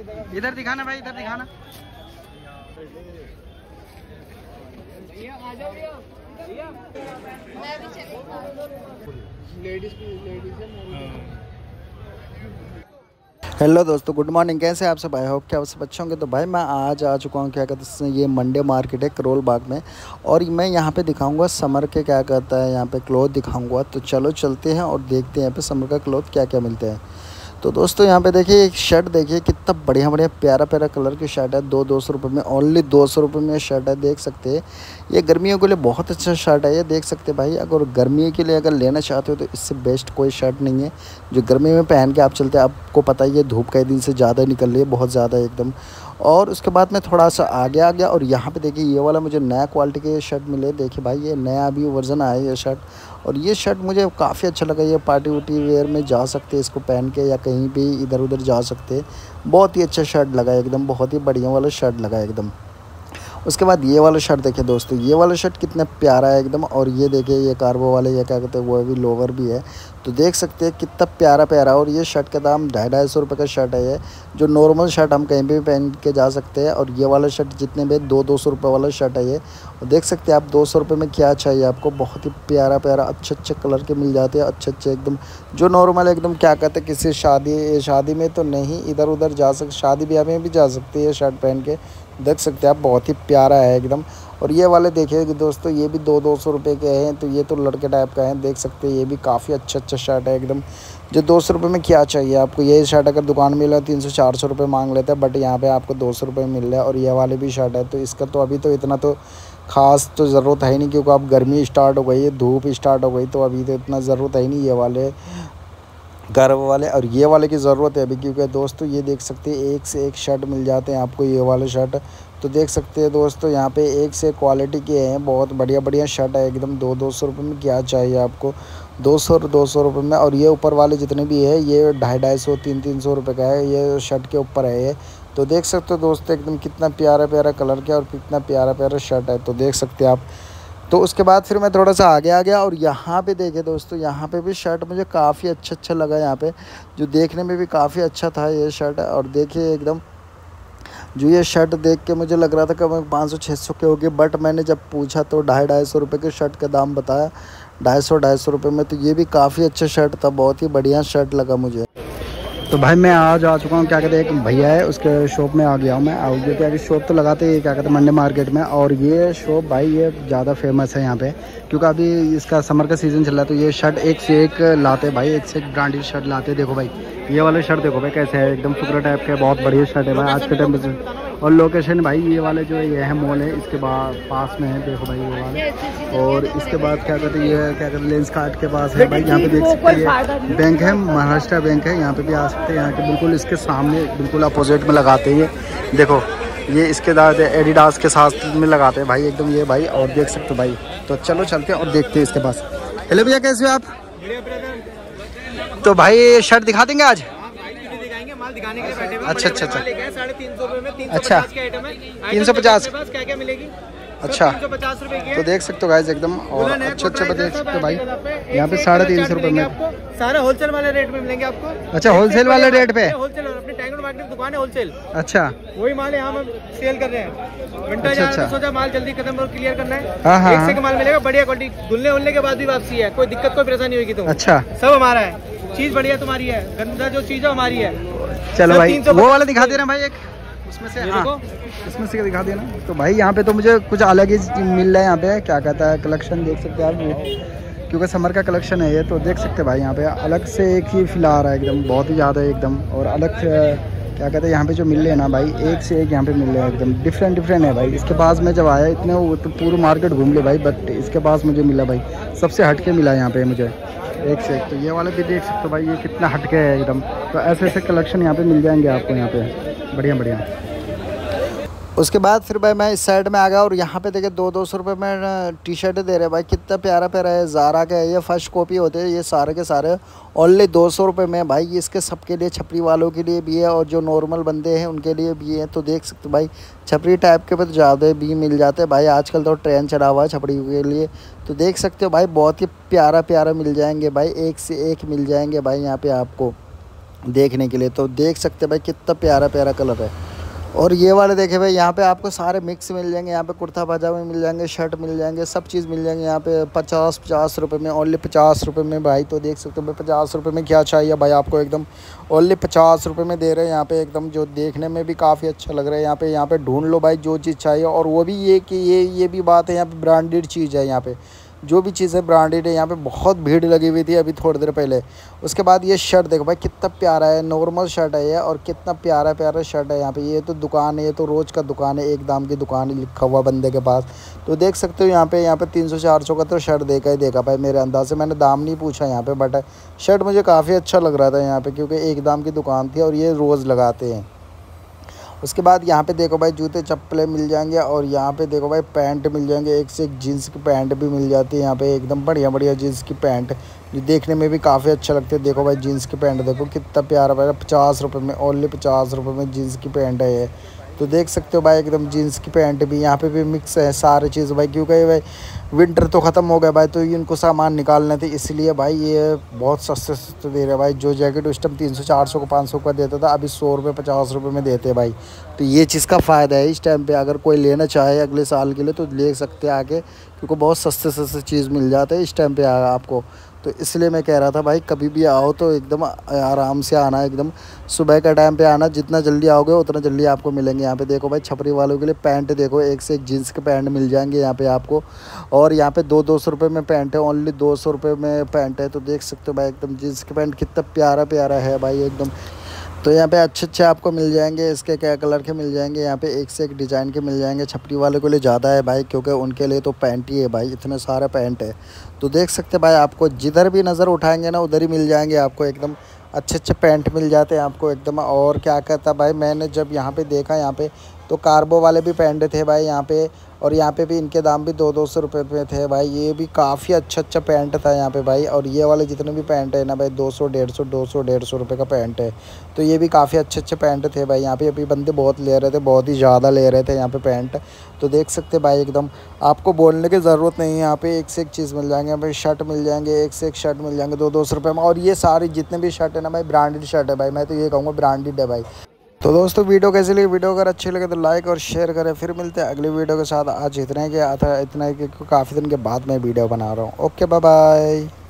इधर दिखाना भाई, इधर दिखाना। हेलो दोस्तों, गुड मॉर्निंग। कैसे आप सब? आई होप कि आप सब अच्छे होंगे। तो भाई मैं आज आ चुका हूँ, क्या कहते हैं, ये मंडे मार्केट है करोल बाग में, और मैं यहाँ पे दिखाऊंगा समर के क्या कहता है, यहाँ पे क्लोथ दिखाऊंगा। तो चलो चलते हैं और देखते हैं यहाँ पे समर का क्लोथ क्या क्या मिलते हैं। तो दोस्तों यहाँ पे देखिए, एक शर्ट देखिए कितना बढ़िया बढ़िया प्यारा प्यारा कलर की शर्ट है, 200 रुपये में, ओनली 200 रुपये में शर्ट है। देख सकते हैं, ये गर्मियों के लिए बहुत अच्छा शर्ट है। ये देख सकते हैं भाई, अगर गर्मी के लिए अगर लेना चाहते हो तो इससे बेस्ट कोई शर्ट नहीं है, जो गर्मी में पहन के आप चलते हैं। आपको पता ही है धूप कई दिन से ज़्यादा निकल रही है, बहुत ज़्यादा एकदम। और उसके बाद मैं थोड़ा सा आगे आ गया और यहाँ पे देखिए ये वाला मुझे नया क्वालिटी के शर्ट मिले। देखिए भाई, ये नया अभी वर्जन आया है ये शर्ट, और ये शर्ट मुझे काफ़ी अच्छा लगा। ये पार्टी वटी वेयर में जा सकते इसको पहन के, या कहीं भी इधर उधर जा सकते। बहुत ही अच्छा शर्ट लगा एकदम, बहुत ही बढ़िया वाला शर्ट लगा एकदम। उसके बाद ये वाला शर्ट देखिए दोस्तों, ये वाला शर्ट कितना प्यारा है एकदम। और ये देखिए, ये कार्गो वाले, ये क्या कहते हैं, वो भी लोवर भी है, तो देख सकते हैं कितना प्यारा प्यारा। और ये शर्ट का दाम 250-250 रुपये का शर्ट है ये, जो नॉर्मल शर्ट हम कहीं भी पहन के जा सकते हैं। और ये वाला शर्ट जितने भी 200-200 रुपये वाला शर्ट है ये, और देख सकते हैं आप 200 रुपये में क्या चाहिए आपको। बहुत ही प्यारा प्यारा अच्छे अच्छे कलर के मिल जाते हैं, अच्छे एकदम, जो नॉर्मल एकदम क्या कहते हैं, किसी शादी में तो नहीं, इधर उधर जा सकते, शादी ब्याह में भी जा सकते हैं ये शर्ट पहन के। देख सकते हैं आप, बहुत ही प्यारा है एकदम। और ये वाले देखिए दोस्तों, ये भी 200-200 रुपये के हैं, तो ये तो लड़के टाइप का है। देख सकते हैं, ये भी काफ़ी अच्छा अच्छा शर्ट है एकदम, जो 200 रुपये में क्या चाहिए आपको। ये शर्ट अगर दुकान में मिला 300-400 रुपये मांग लेते हैं, बट यहाँ पे आपको 200 रुपये मिल रहा है। और ये वाले भी शर्ट है, तो इसका तो अभी तो इतना तो ख़ास तो ज़रूरत है ही नहीं, क्योंकि अब गर्मी स्टार्ट हो गई है, धूप स्टार्ट हो गई, तो अभी तो इतना ज़रूरत है ही नहीं ये वाले गर्व वाले। और ये वाले की ज़रूरत है अभी, क्योंकि दोस्तों ये देख सकते हैं एक से एक शर्ट मिल जाते हैं आपको ये वाले शर्ट। तो देख सकते हैं दोस्तों, यहाँ पे एक से क्वालिटी के हैं, बहुत बढ़िया बढ़िया शर्ट है एकदम। 200-200 रुपये में क्या चाहिए आपको, 200-200 रुपये में। और ये ऊपर वाले जितने भी है, ये 250-250, 300-300 रुपये का है, ये शर्ट के ऊपर है ये। तो देख सकते हो दोस्तों एकदम कितना प्यारा प्यारा कलर के और कितना प्यारा प्यारा शर्ट है, तो देख सकते हैं आप। तो उसके बाद फिर मैं थोड़ा सा आगे आ गया और यहाँ पे देखे दोस्तों, यहाँ पे भी शर्ट मुझे काफ़ी अच्छा अच्छा लगा। यहाँ पे जो देखने में भी काफ़ी अच्छा था ये शर्ट, और देखिए एकदम जो ये शर्ट देख के मुझे लग रहा था कि 500-600 के होगी, बट मैंने जब पूछा तो 250-250 रुपये के शर्ट का दाम बताया, 250-250 रुपये में। तो ये भी काफ़ी अच्छा शर्ट था, बहुत ही बढ़िया शर्ट लगा मुझे। तो भाई मैं आज आ चुका हूँ, क्या कहते हैं, एक भैया है उसके शॉप में आ गया हूँ मैं। और जो क्या शॉप तो लगाते हैं, क्या कहते हैं, मंडे मार्केट में। और ये शॉप भाई ये ज़्यादा फेमस है यहाँ पे, क्योंकि अभी इसका समर का सीज़न चल रहा है, तो ये शर्ट एक से एक लाते भाई, एक से एक ब्रांडेड शर्ट लाते। देखो भाई, ये वाला शर्ट देखो भाई कैसे है एकदम, फुकरा टाइप के, बहुत बढ़िया शर्ट है भाई आज के टाइम में। और लोकेशन भाई ये वाले जो ये है मॉल है, इसके बाद पास में है, देखो भाई ये वाले। और इसके बाद क्या कहते हैं, ये क्या कहते हैं, लेंस कार्ट के पास है भाई। यहाँ पे देख सकते हैं बैंक है, महाराष्ट्र बैंक है, यहाँ पे भी आ सकते हैं। यहाँ के बिल्कुल इसके सामने बिल्कुल अपोजिट में लगाते हैं ये, देखो ये इसके दाद एडिडास के साथ में लगाते हैं भाई एकदम ये भाई। और देख सकते हो भाई, तो चलो चलते हैं और देखते हैं इसके पास। हेलो भैया, कैसे हो आप? तो भाई शर्ट दिखा देंगे आज? दिखाने के लिए बैठे हुए। अच्छा अच्छा अच्छा, 350 रुपये में 350 के आइटम है, 350 क्या क्या मिलेगी। अच्छा, 350 रुपये की। तो देख सकते हो गाइस एकदम, और अच्छा अच्छा देख सकते हो भाई, यहाँ पे 350 रुपये में आपको सारा होलसेल वाले रेट में मिलेंगे आपको। अच्छा, होलसेल वाले रेट पे, होलसेल अपने टैंगोर मार्केट की दुकान है होलसेल। अच्छा, वही माल यहाँ हम सेल कर रहे हैं। विंटर जा रहा है, सोचा माल जल्दी खत्म और क्लियर करना है, एक से माल मिलेगा बढ़िया क्वालिटी, धुलने उलने के बाद भी वापसी है, कोई दिक्कत कोई परेशानी होगी। तो अच्छा, सब हमारा है, चीज बढ़िया तुम्हारी है, गंदा जो चीज है हमारी है। चलो भाई वो वाला दिखा देना भाई, एक उसमें से, हाँ उसमें से दिखा देना। तो भाई यहाँ पे तो मुझे कुछ अलग ही मिल रहा है यहाँ पे, क्या कहता है, कलेक्शन देख सकते हैं आप, क्योंकि समर का कलेक्शन है ये। तो देख सकते हैं भाई यहाँ पे अलग से एक ही फिल आ रहा है एकदम, बहुत ही ज़्यादा एकदम। और अलग से क्या कहते हैं, यहाँ पे जो मिल रहे हैं ना भाई, एक से एक यहाँ पे मिल रहे हैं एकदम, डिफरेंट डिफरेंट है भाई। इसके पास में जब आया इतने तो पूरा मार्केट घूम ले भाई, बट इसके पास मुझे मिला भाई सबसे हट के मिला यहाँ पे मुझे एक से एक। तो ये वाले भी देख सकते हो भाई, ये कितना हट के है एकदम। तो ऐसे ऐसे कलेक्शन यहाँ पे मिल जाएंगे आपको यहाँ पे, बढ़िया बढ़िया। उसके बाद फिर भाई मैं इस साइड में आ गया और यहाँ पे देखे 200-200 रुपये में टी शर्टें दे रहे भाई, कितना प्यारा प्यारा है। ज़ारा का है ये, फर्स्ट कॉपी होते हैं ये सारे के सारे, ओनली 200 रुपये में भाई। ये इसके सबके लिए, छपरी वालों के लिए भी है और जो नॉर्मल बंदे हैं उनके लिए भी है। तो देख सकते भाई, छपरी टाइप के पर ज़्यादा भी मिल जाते हैं भाई, आजकल तो ट्रेंड चढ़ा हुआ है छपरी के लिए। तो देख सकते हो भाई, बहुत ही प्यारा प्यारा मिल जाएंगे भाई, एक से एक मिल जाएंगे भाई यहाँ पर आपको। देखने के लिए। तो देख सकते हैं भाई कितना प्यारा प्यारा कलर है। और ये वाले देखे भाई, यहाँ पे आपको सारे मिक्स मिल जाएंगे, यहाँ पे कुर्ता पजामे मिल जाएंगे, शर्ट मिल जाएंगे, सब चीज़ मिल जाएंगे यहाँ पे 50 रुपए में, ओनली 50 रुपए में भाई। तो देख सकते हो भाई 50 रुपए में क्या चाहिए भाई आपको, एकदम ओनली 50 रुपए में दे रहे हैं यहाँ पे, एकदम जो देखने में भी काफ़ी अच्छा लग रहा है। यहाँ पे ढूंढ लो भाई जो चीज़ चाहिए। और वो भी ये कि ये भी बात है, यहाँ पर ब्रांडेड चीज़ है, यहाँ पर जो भी चीज़ें ब्रांडेड है। यहाँ पे बहुत भीड़ लगी हुई थी अभी थोड़ी देर पहले। उसके बाद ये शर्ट देखो भाई कितना प्यारा है, नॉर्मल शर्ट है ये, और कितना प्यारा प्यारा शर्ट है यहाँ पे। ये तो दुकान है, ये तो रोज़ का दुकान है, एक दाम की दुकान है लिखा हुआ बंदे के पास। तो देख सकते हो यहाँ पे 300-400 का तो शर्ट देखा ही देखा भाई मेरे अंदाज से। मैंने दाम नहीं पूछा यहाँ पर, बट शर्ट मुझे काफ़ी अच्छा लग रहा था यहाँ पर, क्योंकि एक दाम की दुकान थी और ये रोज़ लगाते हैं। उसके बाद यहाँ पे देखो भाई जूते चप्पलें मिल जाएंगे, और यहाँ पे देखो भाई पैंट मिल जाएंगे, एक से एक जीन्स की पैंट भी मिल जाती है यहाँ पे, एकदम बढ़िया बढ़िया जीन्स की पैंट जो देखने में भी काफ़ी अच्छा लगती है। देखो भाई जीन्स की पैंट देखो कितना प्यारा प्यारा, 50 रुपये में, ओनली 50 रुपये में जीन्स की पैंट है ये। तो देख सकते हो भाई एकदम जीन्स की पैंट भी यहाँ पे भी मिक्स है सारे चीज़ भाई, क्योंकि भाई विंटर तो ख़त्म हो गया भाई, तो इनको सामान निकालने थे इसलिए भाई ये बहुत सस्ते सस्ते दे रहे हैं भाई। जो जैकेट उस टाइम 300-400 को 500 का देता था, अभी 100 रुपये 50 रुपये में देते हैं भाई। तो ये चीज़ का फ़ायदा है इस टाइम पर, अगर कोई लेना चाहे अगले साल के लिए तो ले सकते हैं आके, क्योंकि बहुत सस्ते सस्ते चीज़ मिल जाते हैं इस टाइम पर आपको। तो इसलिए मैं कह रहा था भाई कभी भी आओ तो एकदम आराम से आना, एकदम सुबह का टाइम पे आना, जितना जल्दी आओगे उतना जल्दी आपको मिलेंगे यहाँ पे। देखो भाई छपरी वालों के लिए पैंट देखो, एक से एक जीन्स के पैंट मिल जाएंगे यहाँ पे आपको, और यहाँ पे 200 रुपये में पैंट है, ओनली 200 रुपये में पैंट है। तो देख सकते हो भाई एकदम जीन्स के पैंट कितना प्यारा प्यारा है भाई एकदम। तो यहाँ पे अच्छे अच्छे आपको मिल जाएंगे, इसके क्या कलर के मिल जाएंगे यहाँ पे, एक से एक डिज़ाइन के मिल जाएंगे। छपरी वालों के लिए ज़्यादा है भाई, क्योंकि उनके लिए तो पैंट ही है भाई, इतने सारे पैंट है। तो देख सकते भाई आपको जिधर भी नज़र उठाएंगे ना उधर ही मिल जाएंगे आपको, एकदम अच्छे अच्छे पैंट मिल जाते हैं आपको एकदम। और क्या कहता भाई, मैंने जब यहाँ पर देखा यहाँ पर तो कार्गो वाले भी पैंट थे भाई यहाँ पे, और यहाँ पे भी इनके दाम भी 200 रुपये पे थे भाई। ये भी काफ़ी अच्छा पैंट था यहाँ पे भाई, और ये वाले जितने भी पैंट है ना भाई 200-150 रुपये का पैंट है। तो ये भी काफ़ी अच्छे पैंट थे भाई यहाँ पे, अभी बंदे बहुत ले रहे थे, बहुत ही ज़्यादा ले रहे थे यहाँ पे पैंट। तो देख सकते भाई एकदम आपको बोलने की ज़रूरत नहीं है, यहाँ पे एक से एक चीज़ मिल जाएंगे। यहाँ पे शर्ट मिल जाएंगे, एक से एक शर्ट मिल जाएंगे 200 रुपये में, और ये सारी जितने भी शर्ट है ना भाई ब्रांडेड शर्ट है भाई, मैं तो ये कहूँगा ब्रांडेड है भाई। तो दोस्तों वीडियो कैसी लगी, वीडियो अगर अच्छी लगे तो लाइक और शेयर करें। फिर मिलते हैं अगली वीडियो के साथ। आज इतना ही, काफ़ी दिन के बाद मैं वीडियो बना रहा हूँ। Okay bye bye.